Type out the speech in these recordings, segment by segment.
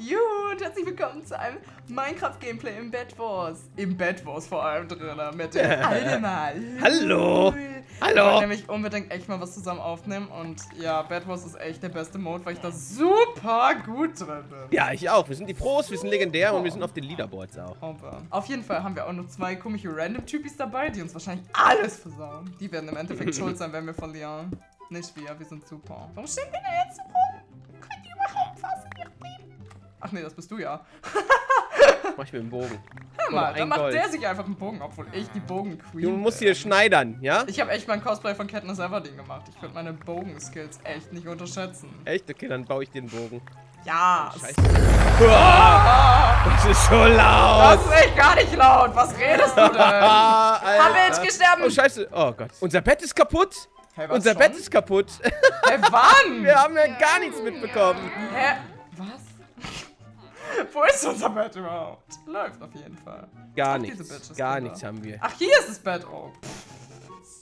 Gut, herzlich willkommen zu einem Minecraft-Gameplay im Bedwars. Im Bedwars vor allem drin, mit dem Aldemar. Hallo! Hallo! Ich wollte nämlich unbedingt echt mal was zusammen aufnehmen und ja, Bedwars ist echt der beste Mode, weil ich da super gut drin bin. Ja, ich auch. Wir sind die Pros, wir sind legendär und wir sind auf den Leaderboards auch. Aber auf jeden Fall haben wir auch noch zwei komische Random-Typis dabei, die uns wahrscheinlich alles versauen. Die werden im Endeffekt schuld sein, wenn wir verlieren. Nicht wir sind super. Warum stehen wir denn jetzt so rum? Könnt ihr überhaupt was kriegen? Ach nee, das bist du ja. Mach ich mir einen Bogen. Hör mal, dann macht der sich einfach einen Bogen, obwohl ich die Bogen-Queen bin. Du musst hier schneidern, ja? Ich habe echt mein Cosplay von Katniss Everdeen gemacht. Ich würde meine Bogen-Skills echt nicht unterschätzen. Echt? Okay, dann baue ich den Bogen. Ja! Yes. Das ist so laut! Das ist echt gar nicht laut! Was redest du denn? Hab ich gestorben! Oh, scheiße! Oh Gott. Unser Bett ist kaputt! Hey, unser Bett ist kaputt! Hey, wann? Wir haben ja gar nichts mitbekommen! Hä? Was? Wo ist unser Bett überhaupt? Läuft auf jeden Fall. Gar nichts. Gar nichts haben wir. Ach, hier ist das Bett. Oh.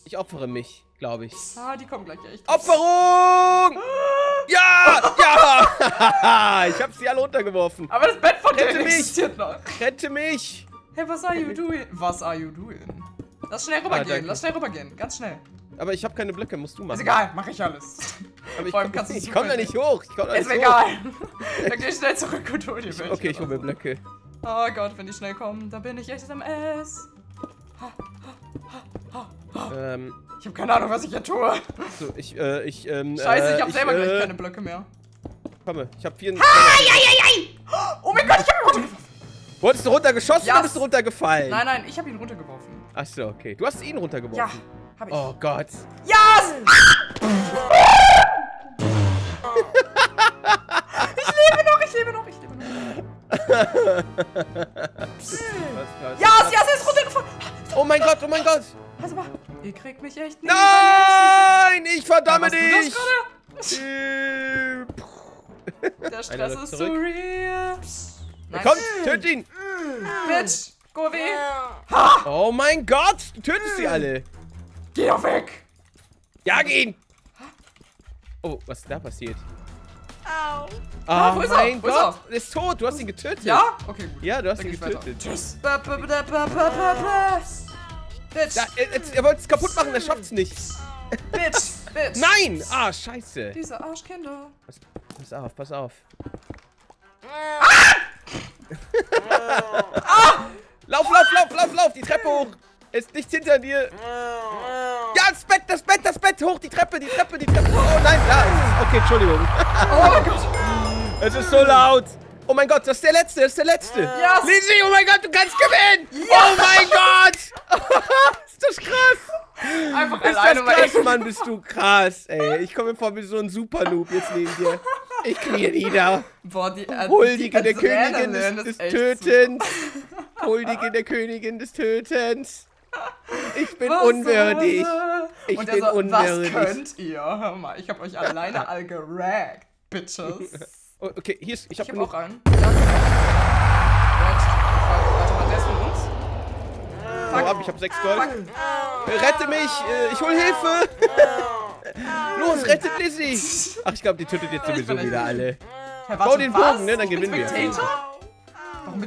Ich opfere mich, glaube ich. Ah, die kommen gleich echt. Opferung! Ja! Ja! Ich habe sie alle runtergeworfen. Aber das Bett von dir existiert noch. Rette mich! Hey, was are you doing? Was are you doing? Lass schnell rübergehen. Lass schnell rübergehen. Ganz schnell. Aber ich habe keine Blöcke, musst du machen. Ist egal, mache ich alles. Aber vor allem kannst du. Ich komme da nicht hoch. Ich komm da nicht hoch. Ist egal. Dann geh schnell zurück und hol dir welche. Okay, ich hole mir Blöcke. Oh Gott, wenn die schnell kommen, dann bin ich echt am S. Ich habe keine Ahnung, was ich hier tue. So, Scheiße, ich habe selber gleich keine Blöcke mehr. Komme, ich habe 4. Oh mein Gott, ich habe ihn runtergeworfen. Wurdest du runtergeschossen oder bist du runtergefallen? Nein, nein, ich habe ihn runtergeworfen. Ach so, okay. Du hast ihn runtergeworfen. Ja. Oh Gott. Yes! Ich lebe noch. Ja, er ist runtergefallen. Oh mein Gott. Also mal, ihr kriegt mich echt nicht. Nein, ich verdamme dich. Der Stress ist so real. Komm, töt ihn. Bitch, go weg. Oh mein Gott, du tötest sie alle. Geh doch weg! Jag ihn! Oh, was ist da passiert? Au! Ah, wo ist er? Mein Gott! Er ist tot! Du hast ihn getötet! Ja? Okay, gut. Ja, du hast ihn getötet. Tschüss! Er wollte es kaputt machen, er schafft es nicht! Bitch! Nein! Ah, scheiße! Diese Arschkinder! Pass auf, pass auf! Ah! Lauf! Die Treppe hoch! Ist nichts hinter dir. Ja, das Bett, hoch, die Treppe. Oh nein, da ist es. Okay, Entschuldigung. Oh mein Gott. Es ist so laut. Oh mein Gott, das ist der letzte. Yes. Lizzy, oh mein Gott, du kannst gewinnen. Yes. Oh mein Gott. Ist das krass. Einfach ist alleine das krass, Mann, bist du krass, ey. Ich komme mir vor wie so ein Super-Noob jetzt neben dir. Ich knie nieder. Boah, Huldige der Königin des Tötens. Ich bin unwürdig. Ich bin unwürdig. Was könnt ihr? Hör mal, ich hab euch alleine all geraggt, Bitches. Okay, hier ist. Ich hab noch einen. Warte mal, der ist von uns. Fuck ab, ich hab 6 Gold. Rette mich, ich hol Hilfe. Los, rettet Lizzy. Ach, ich glaube, die tötet jetzt sowieso wieder alle. Bau den Bogen, ne? Dann gewinnen wir.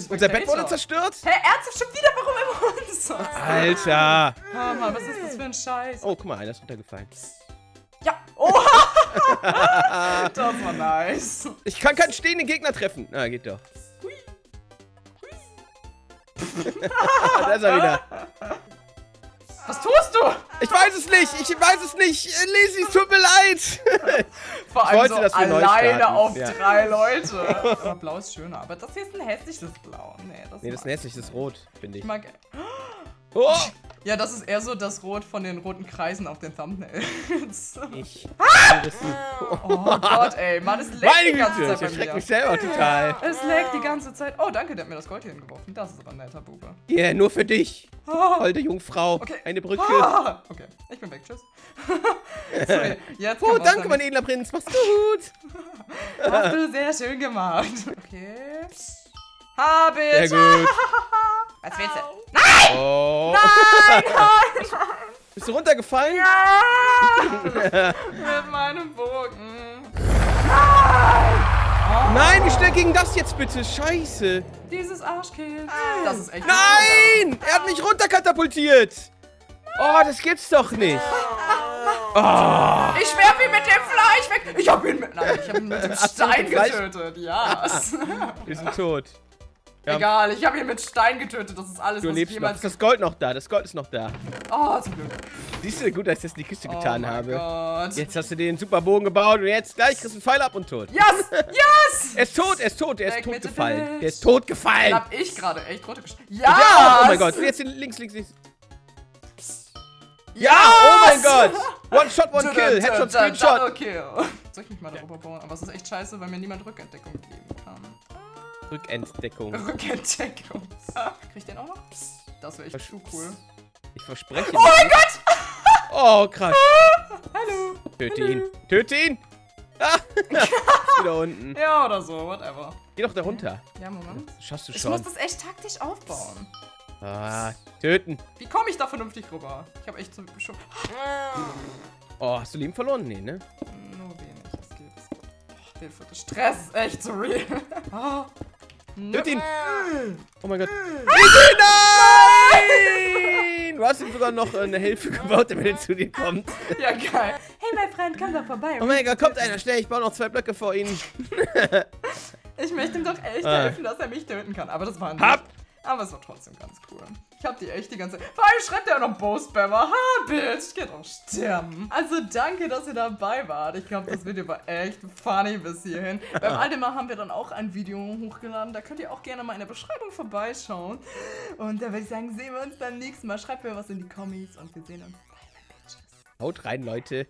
Unser Bett wurde zerstört? Hä, er zerstimmt wieder, warum immer uns? Alter! Hör mal, was ist das für ein Scheiß? Oh, guck mal, einer ist runtergefallen. Ja! Oh! Das war nice. Ich kann keinen stehenden Gegner treffen. Na, geht doch. Da ist er wieder. Was tust du? Ich weiß es nicht. Lizzy, tut mir leid. Vor allem so alleine auf 3 Leute. Aber blau ist schöner. Aber das hier ist ein hässliches Blau. Nee, das ist ein hässliches Rot, finde ich. Ich mag... Oh. Ja, das ist eher so das Rot von den roten Kreisen auf den Thumbnails. Oh Gott, ey. Mann, es laggt die ganze Zeit. Ich schreck mich selber total. Es laggt die ganze Zeit. Oh, danke, der hat mir das Gold hier hingeworfen. Das ist aber ein netter Bube. Ja, yeah, nur für dich. Alte Jungfrau. Okay. Eine Brücke. Okay, ich bin weg. Tschüss. Sorry. Jetzt oh, danke, mein edler Prinz. Mach's gut. Hast du sehr schön gemacht. Okay. Hab ich. Sehr gut. Was willst du? Nein! Oh. Nein! Bist du runtergefallen? Ja! Mit meinem Bogen. Nein! Nein, wie schnell ging das jetzt bitte? Scheiße. Dieses Arschkill. Das ist echt. Nein! Er hat mich runterkatapultiert. Oh, das gibt's doch nicht. Oh. Ich werfe ihn mit dem Fleisch weg. Ich hab ihn mit. Nein, ich hab ihn mit dem Stein getötet. Ja. Wir sind tot. Ja. Egal, ich habe ihn mit Stein getötet, das ist alles, was ich jemals... Du lebst noch. Das Gold noch da, das Gold ist noch da. Oh, zum Glück. Siehst du, gut, dass ich das in die Kiste getan habe. Gott. Jetzt hast du den super Bogen gebaut und jetzt gleich kriegst du einen Pfeil ab und tot. Yes, yes! Er ist tot, er ist tot, er ist tot gefallen. Er ist tot gefallen. Hab ich gerade echt runtergeschlagen. Ja! Oh mein Gott, jetzt links, links, links. Psst. Ja, oh mein Gott. One shot, one kill, Headshot, Screenshot. Okay. Soll ich mich mal darüber bauen? Aber es ist echt scheiße, weil mir niemand Rückentdeckung geben kann. Rückentdeckung. Rückentdeckung. Krieg ich den auch noch? Psst, das wäre echt zu cool. Ich verspreche. Oh mein Gott! Oh, krass. Hallo. Töte ihn. Töte ihn! Ah. Wieder unten. Ja, oder so, whatever. Geh doch da runter. Ja, Moment. Schaffst du schon. Ich muss das echt taktisch aufbauen. Ah, töten. Wie komme ich da vernünftig rüber? Ich habe echt so schon. Oh, hast du Leben verloren? Nee, ne? Nur wenig. Das geht. Oh, Hilfe. Stress. Echt so real. Oh. Töte ihn! Oh mein Gott. Nein! Du hast ihm sogar noch eine Hilfe gebaut, damit er zu dir kommt. Ja, geil. Hey, mein Freund, komm doch vorbei. Oh mein Gott, kommt einer, schnell, ich baue noch 2 Blöcke vor ihnen. Ich möchte ihm doch echt helfen, dass er mich töten kann. Aber das war nicht. Aber es war trotzdem ganz cool. Ich hab die echt die ganze Zeit... Vor allem schreibt er auch noch Bow-Spammer. Ha, Bitch, ich kann auch sterben. Also danke, dass ihr dabei wart. Ich glaube, das Video war echt funny bis hierhin. Beim Aldemar haben wir dann auch ein Video hochgeladen. Da könnt ihr auch gerne mal in der Beschreibung vorbeischauen. Und da würde ich sagen, sehen wir uns beim nächsten Mal. Schreibt mir was in die Kommis und wir sehen uns. Bye, Bitches. Haut rein, Leute.